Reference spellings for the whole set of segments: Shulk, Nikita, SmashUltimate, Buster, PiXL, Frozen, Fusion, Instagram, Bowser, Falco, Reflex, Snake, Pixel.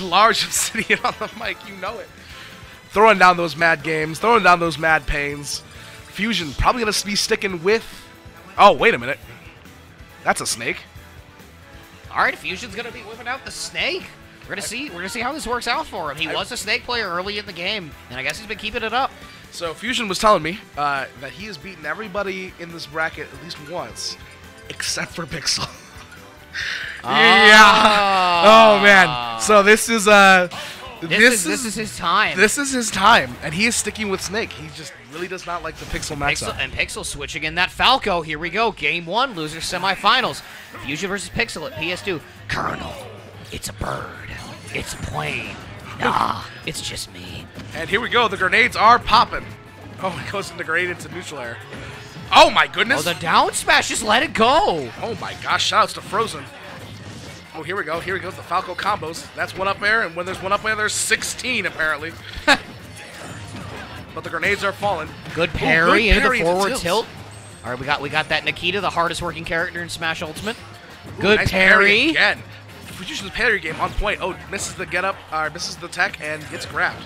large obsidian on the mic, you know it. Throwing down those mad games, throwing down those mad pains. Fusion probably going to be sticking with... Oh, wait a minute. That's a snake. Alright, Fusion's going to be whipping out the snake. We're gonna see how this works out for him. He was a snake player early in the game, and I guess he's been keeping it up. So Fusion was telling me that he has beaten everybody in this bracket at least once, except for PiXL. Yeah. Oh man. So this is this is his time. This is his time, and he is sticking with Snake. He just really does not like the PiXL matchup. And PiXL switching in that Falco. Here we go. Game one, loser semifinals. Fusion versus PiXL at PS2. Colonel. It's a bird. It's a plane. Nah, it's just me. And here we go. The grenades are popping. Oh, it goes in the grenade into neutral air. Oh, my goodness. Oh, the down smash. Just let it go. Oh, my gosh. Shoutouts to Frozen. Oh, here we go. Here he goes. The Falco combos. That's one up air. And when there's one up air, there's 16, apparently. But the grenades are falling. Good parry into the forward tilt. All right, we got that Nikita, the hardest working character in Smash Ultimate. Ooh, good nice parry again. Fusion the parry game on point. Oh, misses the get up, or misses the tech, and gets grabbed.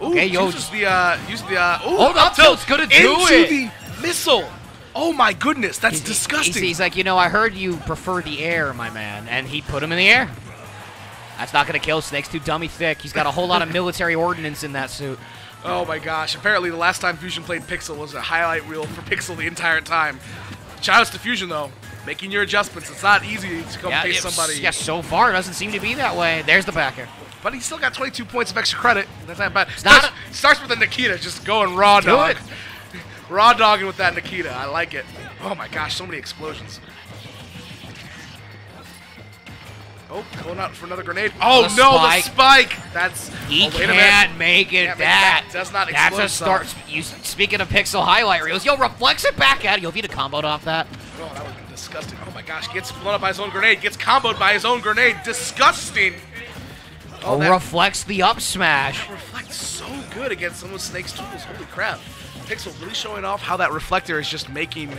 Ooh, okay, yo, uses the oh, the up tilt's gonna do it. Into the missile. Oh my goodness, that's disgusting. He's like, you know, I heard you prefer the air, my man, and he put him in the air. That's not gonna kill. Snake's too dummy thick. He's got a whole lot of military ordnance in that suit. Oh my gosh! Apparently, the last time Fusion played PiXL was a highlight reel for PiXL the entire time. Shoutouts to Fusion though. Making your adjustments. It's not easy to come face somebody. Yeah, so far it doesn't seem to be that way. There's the backer. But he's still got 22 points of extra credit. That's not bad. Starts with a Nikita, just going raw dog. Raw dogging with that Nikita. I like it. Oh my gosh, so many explosions. Oh, going out for another grenade. Oh no, the spike! That's he can't make it. That does not explode. That's a start. Speaking of PiXL highlight reels, yo, Reflex it back at it. You'll be to comboed off that. Oh, that would be disgusting. Oh my gosh, gets blown up by his own grenade. Gets comboed by his own grenade. Disgusting. Oh, that Reflects the up smash. That Reflects so good against some of Snake's tools. Holy crap! PiXL really showing off how that reflector is just making.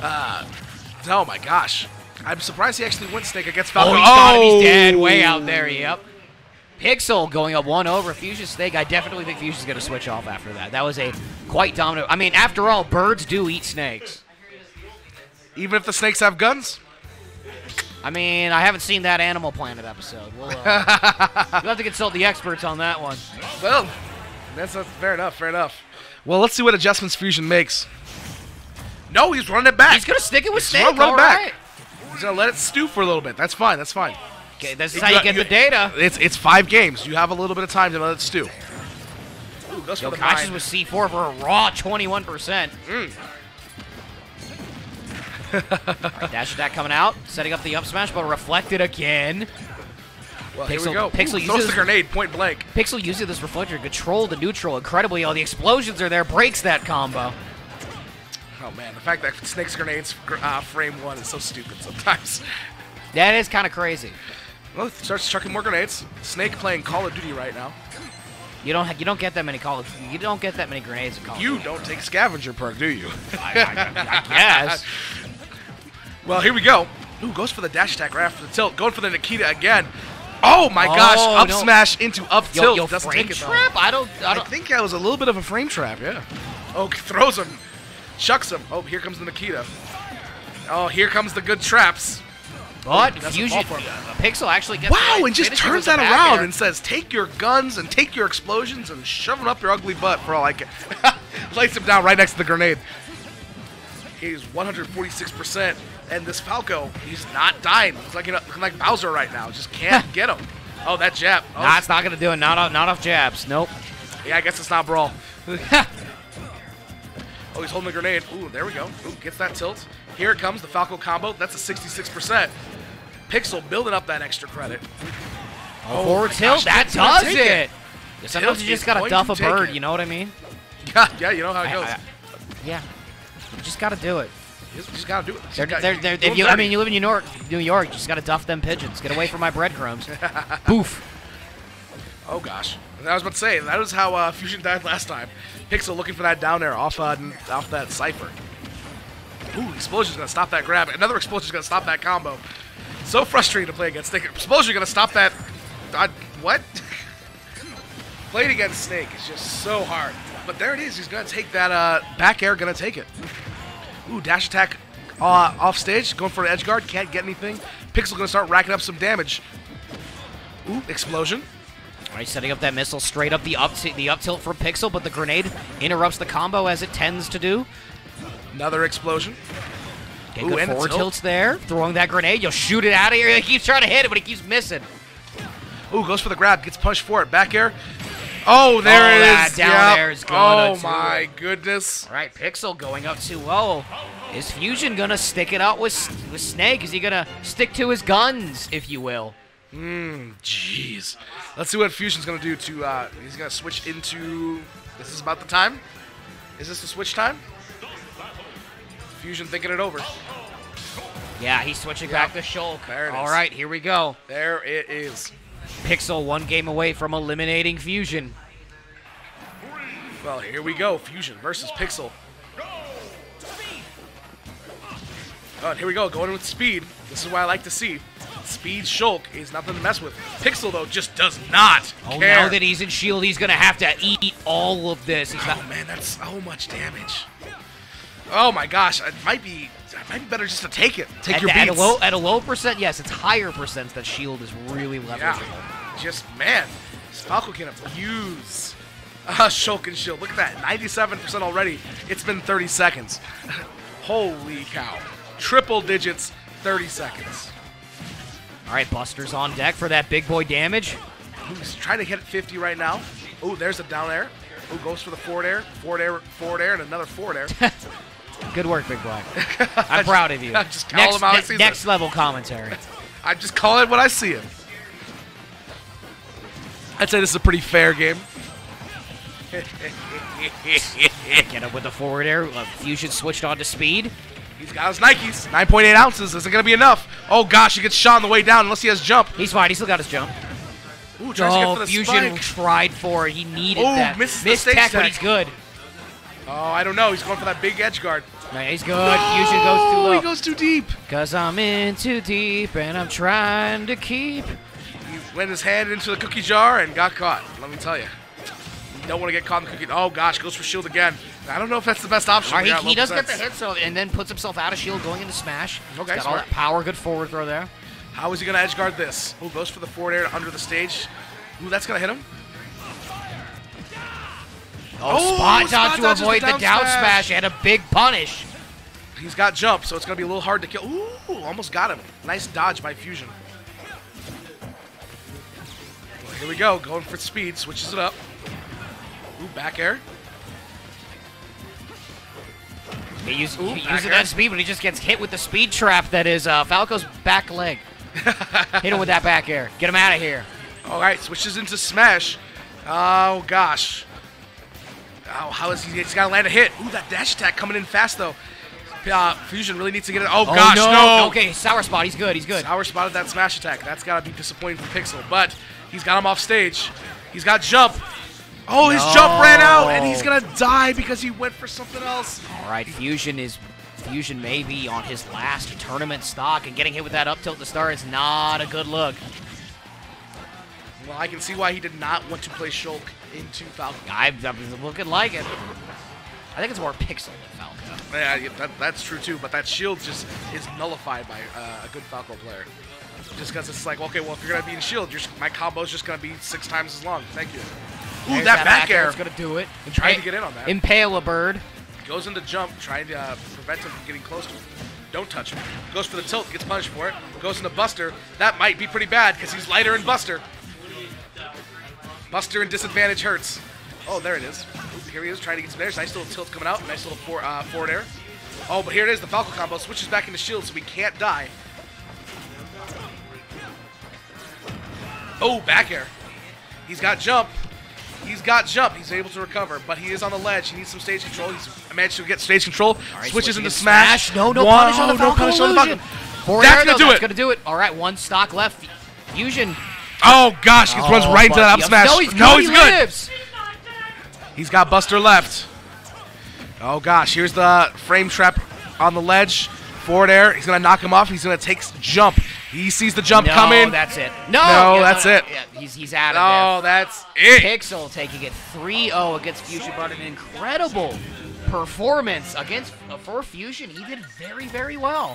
Oh my gosh. I'm surprised he actually went Snake against Falco. Oh, he's got him. He's dead. Way out there. Yep. PiXL going up 1-0. Fusion Snake. I definitely think Fusion's going to switch off after that. That was a quite dominant. I mean, after all, birds do eat snakes. Even if the snakes have guns? I mean, I haven't seen that Animal Planet episode. We'll we'll have to consult the experts on that one. Well, that's fair enough. Fair enough. Well, let's see what adjustments Fusion makes. No, he's running it back. He's going to stick it with Snake. Run back. Right. He's going to let it stew for a little bit. That's fine. That's fine. Okay, this is how you get the data. It's 5 games. You have a little bit of time to let it stew. Ooh, goes for the Conscious with C4 for a raw 21%. All right, dash attack coming out. Setting up the up smash, but reflected again. Well, here we go. PiXL uses the grenade point blank. PiXL uses this reflector to control the neutral. Incredibly, all the explosions are there. Breaks that combo. Oh man, the fact that Snake's grenades frame one is so stupid sometimes. That is kind of crazy. Well, it starts chucking more grenades. Snake playing Call of Duty right now. You don't get that many you don't get that many grenades in Call of Duty. You don't take Scavenger perk, do you? I guess. Well, here we go. Ooh, goes for the dash attack right after the tilt. Going for the Nikita again. Oh my gosh! Up smash into up tilt. Yo, doesn't frame take it trap? I think that was a little bit of a frame trap. Yeah. Oh, throws him. Shucks him. Oh, here comes the Nikita. Oh, here comes the good traps. But Fusion, PiXL actually gets and just turns that around and says, take your guns and take your explosions and shove them up your ugly butt for all I can. Lays him down right next to the grenade. He's 146%, and this Falco, he's not dying. He's like, looking like Bowser right now. Just can't get him. Oh, that jab. Oh. Nah, it's not going to do it. Not off jabs. Nope. Yeah, I guess it's not Brawl. Oh, he's holding the grenade. Ooh, there we go. Ooh, gets that tilt. Here it comes, the Falco combo. That's a 66%. PiXL building up that extra credit. Oh, forward tilt. Gosh, that does it. Sometimes you just gotta duff a bird. You know what I mean? Yeah, you know how it goes. Yeah, you just gotta do it. You just gotta do it. I mean, you live in New York. You just gotta duff them pigeons. Get away from my breadcrumbs. Boof. Oh gosh. I was about to say, that was how Fusion died last time. PiXL looking for that down air off that Cypher. Ooh, explosion's going to stop that grab. Another explosion's going to stop that combo. So frustrating to play against Snake. I suppose you're going to stop that. What? Playing against Snake is just so hard. But there it is. He's going to take that back air. Going to take it. Ooh, dash attack off stage. Going for an edge guard. Can't get anything. Pixel going to start racking up some damage. Ooh, explosion. All right, setting up that missile straight up the up tilt for Pixel, but the grenade interrupts the combo as it tends to do. Another explosion. Get good forward tilts there. Throwing that grenade. You'll shoot it out of here. He keeps trying to hit it, but he keeps missing. Ooh, goes for the grab. Gets punched for it. Back air. Oh, there it is. Down there is gonna do it. Oh, my goodness. All right, Pixel going up 2-0. Is Fusion going to stick it out with Snake? Is he going to stick to his guns, if you will? Jeez. Let's see what Fusion's going to do to, he's going to switch into, this is about the time. Is this the switch time? Fusion thinking it over. Yeah, he's switching back to Shulk. All right, here we go. There it is. Pixel one game away from eliminating Fusion. Well, here we go. Fusion versus Pixel. Oh, and here we go. Going with speed. This is what I like to see. Speed Shulk is nothing to mess with. Pixel, though, just does not care. Now that he's in shield, he's going to have to eat all of this. Oh, man, that's so much damage. Oh, my gosh. It might be better just to take it. Take your beats. At a low percent, yes, it's higher percents that shield is really leveraging. Yeah. Just, man, Falco can abuse Shulk and shield. Look at that, 97% already. It's been 30 seconds. Holy cow. Triple digits, 30 seconds. All right, Buster's on deck for that big boy damage. He's trying to hit 50 right now. Oh, there's a down air. Oh, goes for the forward air, and another forward air. Good work, Big Black. I'm proud of you. Just call him out. Next level commentary. I just call it what I see it. I'd say this is a pretty fair game. Get up with the forward air. Fusion switched on to speed. He's got his Nikes. 9.8 ounces. Isn't going to be enough. Oh, gosh. He gets shot on the way down unless he has jump. He's fine. He still got his jump. Ooh, tries to get for the Fusion spike. Tried for it. He needed that. Missed tech, but he's good. Oh, I don't know. He's going for that big edge guard. Nah, he's good. No! Fusion goes too low. He goes too deep. Because I'm in too deep and I'm trying to keep. He went his hand into the cookie jar and got caught. Let me tell you. You don't want to get caught in the cookie. Oh, gosh. Goes for shield again. I don't know if that's the best option. Right, he does get the hit, so, and then puts himself out of shield going into smash. Okay, got all that power. Good forward throw there. How is he going to edge guard this? Ooh, goes for the forward air under the stage. Ooh, that's going to hit him. Oh, spot dodge to avoid the down smash and a big punish. He's got jump, so it's going to be a little hard to kill. Ooh, almost got him. Nice dodge by Fusion. Well, here we go. Going for speed. Switches it up. Ooh, back air. He uses that speed, but he just gets hit with the speed trap that is Falco's back leg. Hit him with that back air. Get him out of here. All right, switches into smash. Oh, gosh. Oh, how is he? He's got to land a hit. Ooh, that dash attack coming in fast, though. Fusion really needs to get it. Oh, gosh, no. Okay, sour spot. He's good. He's good. Sour spotted that smash attack. That's got to be disappointing for Pixel, but he's got him off stage. He's got jump. Oh, his jump ran out, and he's going to die because he went for something else. All right, Fusion may be on his last tournament stock, and getting hit with that up tilt to start is not a good look. Well, I can see why he did not want to play Shulk into Falco. I'm looking like it. I think it's more Pixel than Falco. Yeah, that's true, too, but that shield just is nullified by a good Falco player. Just because it's like, okay, well, if you're going to be in shield, my combo's just going to be 6 times as long. Thank you. Ooh, that back air is going to do it. And trying to get in on that. Impale a bird. Goes into jump, trying to prevent him from getting close to him. Don't touch him. Goes for the tilt, gets punished for it. Goes into Buster. That might be pretty bad because he's lighter than Buster. Buster and disadvantage hurts. Oh, there it is. Ooh, here he is trying to get some airs. Nice little tilt coming out. Nice little forward air. Oh, but here it is. The Falco combo switches back into shield so we can't die. Oh, back air. He's got jump. He's got jump. He's able to recover, but he is on the ledge. He needs some stage control. He's managed to get stage control. Right, switches into smash. No punish on the Falco. That's going to do it. That's going to do it. All right, one stock left. Fusion. Oh, gosh. He runs right into that up smash. No, he's good. Lives. He's got Buster left. Oh, gosh. Here's the frame trap on the ledge. Forward air. He's going to knock him off. He's going to take jump. He sees the jump coming. That's it. No, that's it. Yeah, he's out of there. That's it. PiXL taking it 3-0 against Fusion, but an incredible performance against for Fusion. He did very, very well.